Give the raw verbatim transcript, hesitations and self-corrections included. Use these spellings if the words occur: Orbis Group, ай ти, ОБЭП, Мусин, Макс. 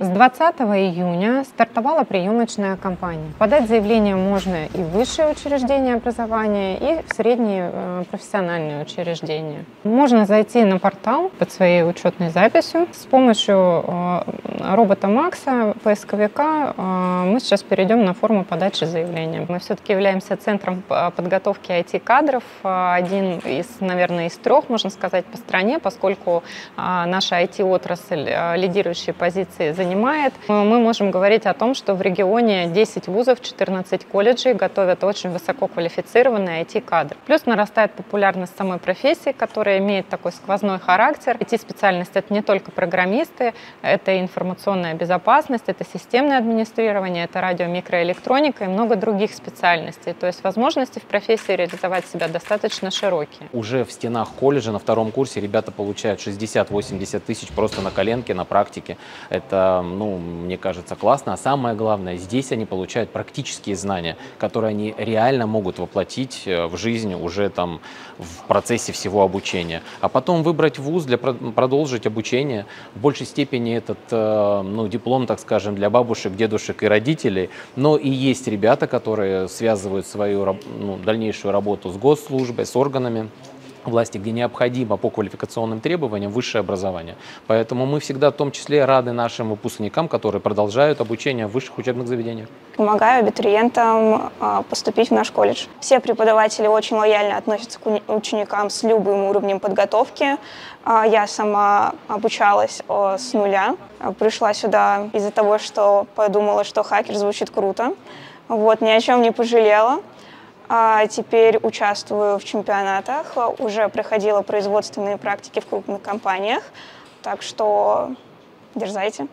С двадцатого июня стартовала приемочная кампания. Подать заявление можно и в высшие учреждения образования, и в средние профессиональные учреждения. Можно зайти на портал под своей учетной записью. С помощью робота Макса, поисковика, мы сейчас перейдем на форму подачи заявления. Мы все-таки являемся центром подготовки ай ти-кадров, один из, наверное, из трех, можно сказать, по стране, поскольку наша ай ти-отрасль лидирующие позиции занимает. Мы можем говорить о том, что в регионе десять вузов, четырнадцать колледжей готовят очень высококвалифицированные ай ти-кадры. Плюс нарастает популярность самой профессии, которая имеет такой сквозной характер. ай ти-специальность – это не только программисты, это информационная безопасность, это системное администрирование, это радио-микроэлектроника и много других специальностей. То есть возможности в профессии реализовать себя достаточно широкие. Уже в стенах колледжа на втором курсе ребята получают шестьдесят-восемьдесят тысяч просто на коленке, на практике. Это ну, мне кажется, классно. А самое главное, здесь они получают практические знания, которые они реально могут воплотить в жизнь уже там в процессе всего обучения. А потом выбрать вуз, для продолжить обучение. В большей степени этот ну, диплом, так скажем, для бабушек, дедушек и родителей. Но и есть ребята, которые связывают свою ну, дальнейшую работу с госслужбой, с органами власти, где необходимо по квалификационным требованиям высшее образование. Поэтому мы всегда в том числе рады нашим выпускникам, которые продолжают обучение в высших учебных заведениях. Помогаю абитуриентам поступить в наш колледж. Все преподаватели очень лояльно относятся к ученикам с любым уровнем подготовки. Я сама обучалась с нуля. Пришла сюда из-за того, что подумала, что хакер звучит круто. Вот, ни о чем не пожалела. Теперь участвую в чемпионатах, уже проходила производственные практики в крупных компаниях, так что дерзайте.